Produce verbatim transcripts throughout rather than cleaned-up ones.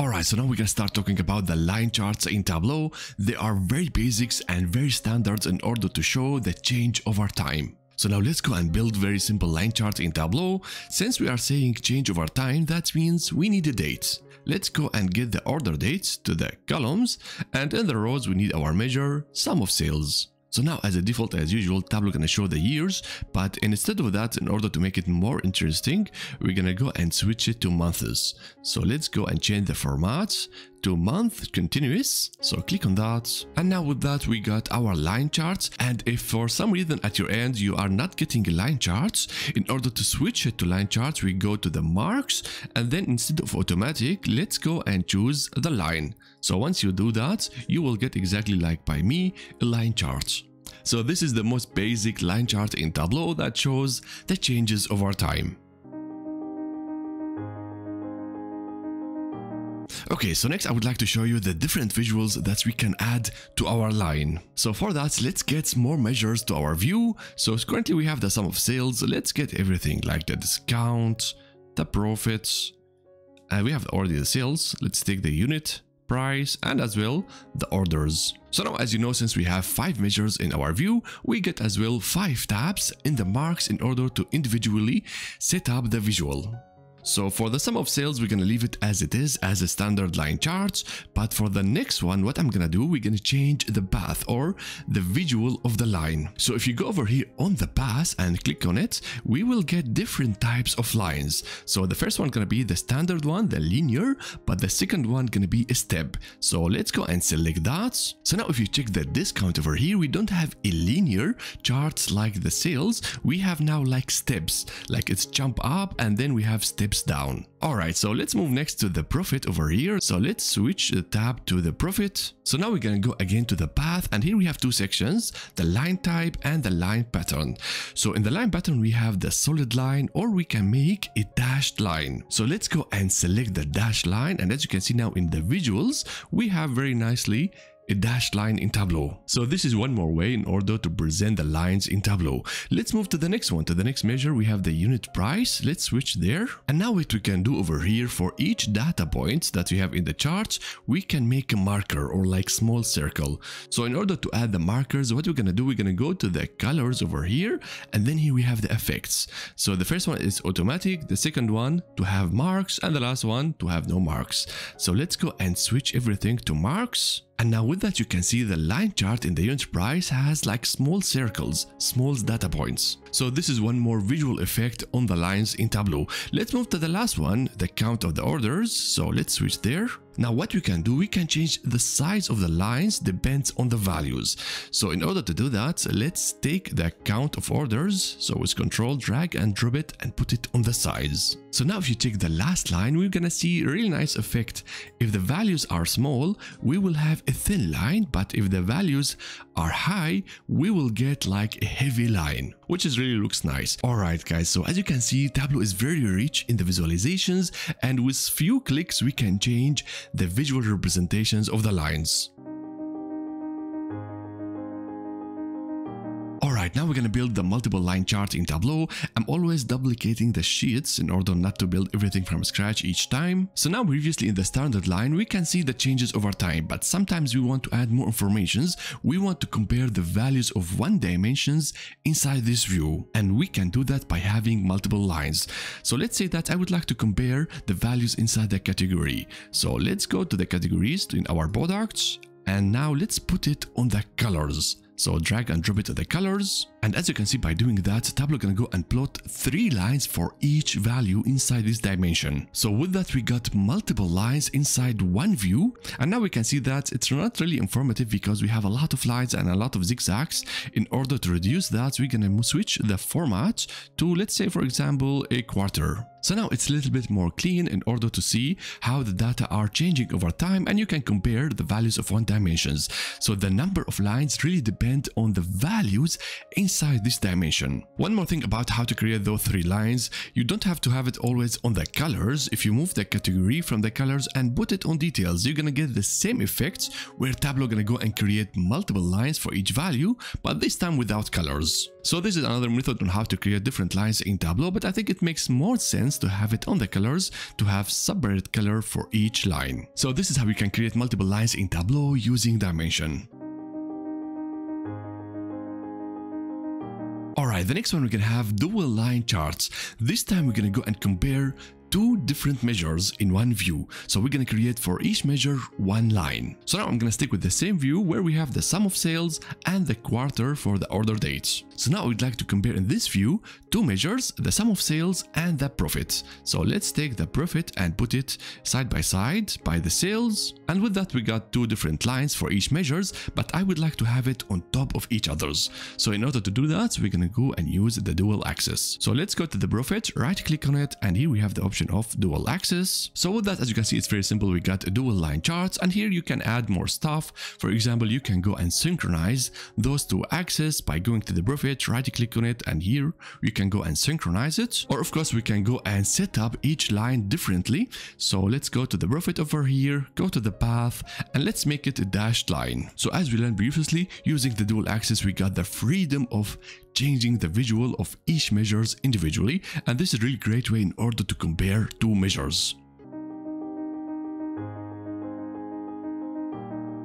Alright, so now we're gonna start talking about the line charts in Tableau. They are very basics and very standards in order to show the change over time. So now let's go and build very simple line charts in Tableau. Since we are saying change over time, that means we need a date. Let's go and get the order dates to the columns, and in the rows we need our measure, sum of sales. So now, as a default, as usual, Tableau gonna show the years, but instead of that, in order to make it more interesting, we're gonna go and switch it to months. So let's go and change the format to month continuous. So click on that. And now with that, we got our line charts. And if for some reason at your end, you are not getting line charts, in order to switch it to line charts, we go to the marks. And then instead of automatic, let's go and choose the line. So once you do that, you will get exactly like by me, a line chart. So this is the most basic line chart in Tableau that shows the changes over time. Okay, so next I would like to show you the different visuals that we can add to our line. So for that, let's get more measures to our view. So currently we have the sum of sales. Let's get everything like the discount, the profits, and we have already the sales. Let's take the unit price and as well the orders. So now, as you know, since we have five measures in our view, we get as well five tabs in the marks in order to individually set up the visual. So for the sum of sales, we're going to leave it as it is, as a standard line chart. But for the next one, what I'm going to do, we're going to change the path or the visual of the line. So if you go over here on the path and click on it, we will get different types of lines. So the first one going to be the standard one, the linear, but the second one going to be a step. So let's go and select that. So now if you check the discount over here, we don't have a linear chart like the sales. We have now like steps, like it's jump up and then we have steps down. Alright, so let's move next to the profit over here. So let's switch the tab to the profit. So now we're gonna go again to the path, and here we have two sections, the line type and the line pattern. So in the line pattern we have the solid line, or we can make a dashed line. So let's go and select the dashed line, and as you can see now in the visuals we have very nicely a dashed line in Tableau. So this is one more way in order to present the lines in Tableau. Let's move to the next one. To the next measure, we have the unit price. Let's switch there. And now what we can do over here, for each data point that we have in the chart, we can make a marker or like small circle. So in order to add the markers, what we're gonna do, we're gonna go to the colors over here, and then here we have the effects. So the first one is automatic, the second one to have marks, and the last one to have no marks. So let's go and switch everything to marks. And now with that, you can see the line chart in the unit price has like small circles, small data points. So this is one more visual effect on the lines in Tableau. Let's move to the last one, the count of the orders. So let's switch there. Now what we can do, we can change the size of the lines depends on the values. So in order to do that, let's take the count of orders. So with control, drag and drop it and put it on the size. So now if you check the last line, we're gonna see a really nice effect. If the values are small, we will have a thin line, but if the values are high, we will get like a heavy line, which is really looks nice. Alright guys, so as you can see, Tableau is very rich in the visualizations, and with few clicks we can change the visual representations of the lines. Alright, now we're gonna build the multiple line chart in Tableau. I'm always duplicating the sheets in order not to build everything from scratch each time. So now previously in the standard line, we can see the changes over time, but sometimes we want to add more informations. We want to compare the values of one dimensions inside this view, and we can do that by having multiple lines. So let's say that I would like to compare the values inside the category. So let's go to the categories in our products, and now let's put it on the colors. So drag and drop it to the colors. And as you can see, by doing that, Tableau can go and plot three lines for each value inside this dimension. So with that, we got multiple lines inside one view. And now we can see that it's not really informative because we have a lot of lines and a lot of zigzags. In order to reduce that, we're gonna switch the format to, let's say, for example, a quarter. So now it's a little bit more clean in order to see how the data are changing over time, and you can compare the values of one dimensions. So the number of lines really depends depend on the values inside this dimension. One more thing about how to create those three lines, you don't have to have it always on the colors. If you move the category from the colors and put it on details, you're gonna get the same effects where Tableau gonna go and create multiple lines for each value, but this time without colors. So this is another method on how to create different lines in Tableau, but I think it makes more sense to have it on the colors, to have separate color for each line. So this is how you can create multiple lines in Tableau using dimension. Alright, the next one we can have dual line charts. This time we're gonna go and compare two different measures in one view. So we're gonna create for each measure one line. So now I'm gonna stick with the same view where we have the sum of sales and the quarter for the order dates. So now we'd like to compare in this view two measures, the sum of sales and the profit. So let's take the profit and put it side by side by the sales. And with that, we got two different lines for each measures, but I would like to have it on top of each other's. So in order to do that, we're gonna go and use the dual axis. So let's go to the profit, right click on it, and here we have the option of dual axis. So with that, as you can see, it's very simple. We got a dual line charts, and here you can add more stuff. For example, you can go and synchronize those two axes by going to the profit, right click on it, and here you can go and synchronize it. Or of course, we can go and set up each line differently. So let's go to the profit over here, go to the path, and let's make it a dashed line. So as we learned previously, using the dual axis, we got the freedom of changing the visual of each measures individually, and this is a really great way in order to compare two measures.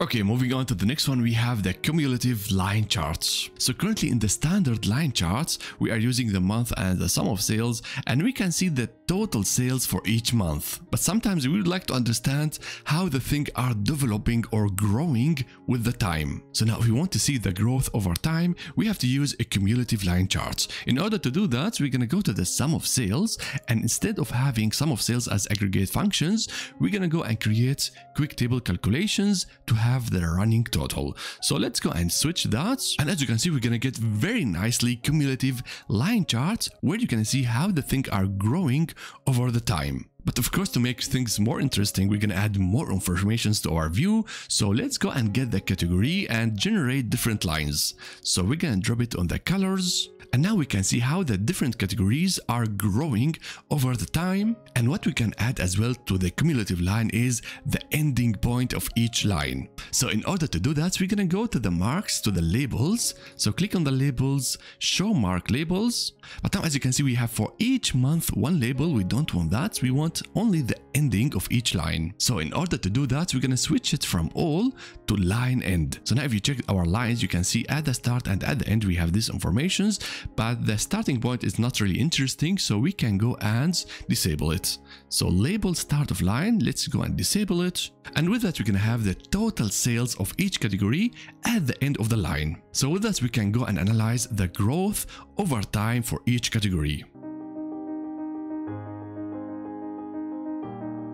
Okay, moving on to the next one, we have the cumulative line charts. So currently in the standard line charts, we are using the month and the sum of sales, and we can see the total sales for each month. But sometimes we would like to understand how the things are developing or growing with the time. So now if we want to see the growth over time, we have to use a cumulative line chart. In order to do that, we're gonna go to the sum of sales, and instead of having sum of sales as aggregate functions, we're gonna go and create quick table calculations to have Have the running total. So let's go and switch that, and as you can see, we're gonna get very nicely cumulative line charts where you can see how the things are growing over the time. But of course, to make things more interesting, we're gonna add more informations to our view. So let's go and get the category and generate different lines. So we're gonna drop it on the colors. And now we can see how the different categories are growing over the time. And what we can add as well to the cumulative line is the ending point of each line. So in order to do that, we're gonna go to the marks, to the labels. So click on the labels, show mark labels. But now as you can see, we have for each month one label. We don't want that. We want only the ending of each line. So in order to do that, we're gonna switch it from all to line end. So now if you check our lines, you can see at the start and at the end, we have these informations. But the starting point is not really interesting, so we can go and disable it. So label start of line, let's go and disable it. And with that, we can have the total sales of each category at the end of the line. So with that, we can go and analyze the growth over time for each category.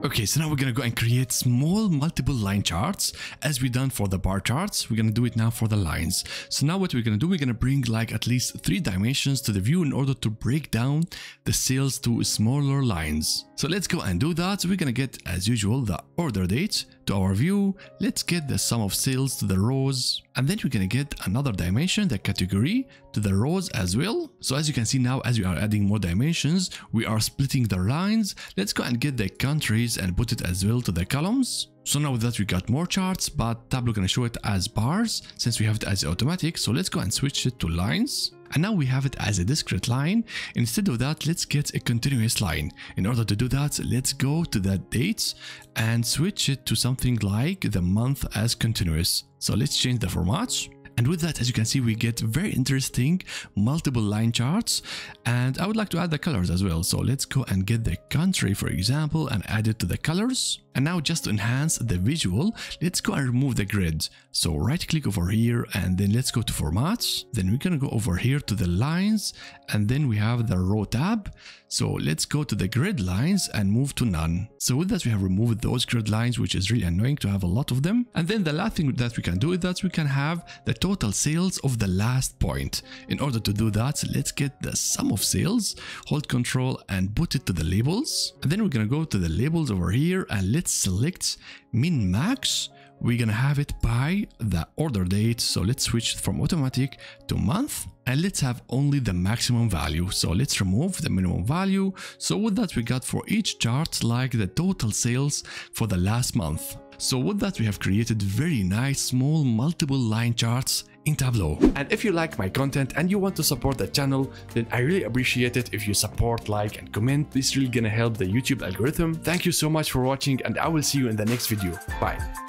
Okay, so now we're gonna go and create small multiple line charts as we done for the bar charts. We're gonna do it now for the lines. So now what we're gonna do, we're gonna bring like at least three dimensions to the view in order to break down the sales to smaller lines. So let's go and do that. So we're gonna get, as usual, the order date to our view. Let's get the sum of sales to the rows. And then we're gonna get another dimension, the category, to the rows as well. So as you can see now, as we are adding more dimensions, we are splitting the lines. Let's go and get the countries and put it as well to the columns. So now with that, we got more charts, but Tableau gonna show it as bars since we have it as automatic. So let's go and switch it to lines. And now we have it as a discrete line. Instead of that, let's get a continuous line. In order to do that, let's go to the dates and switch it to something like the month as continuous. So let's change the format. And with that, as you can see, we get very interesting multiple line charts. And I would like to add the colors as well. So let's go and get the country, for example, and add it to the colors. And now just to enhance the visual, let's go and remove the grid. So right click over here, and then let's go to formats. Then we're gonna go over here to the lines, and then we have the row tab. So let's go to the grid lines and move to none. So with that, we have removed those grid lines, which is really annoying to have a lot of them. And then the last thing that we can do is that we can have the total sales of the last point. In order to do that, let's get the sum of sales, hold control and put it to the labels. And then we're gonna go to the labels over here, and let's select min max. we're gonna have it by the order date. So let's switch from automatic to month, and let's have only the maximum value. So let's remove the minimum value. So with that, we got for each chart like the total sales for the last month. So with that, we have created very nice small multiple line charts in Tableau. And if you like my content and you want to support the channel, then I really appreciate it if you support, like, and comment. This is really gonna help the YouTube algorithm. Thank you so much for watching, and I will see you in the next video. Bye.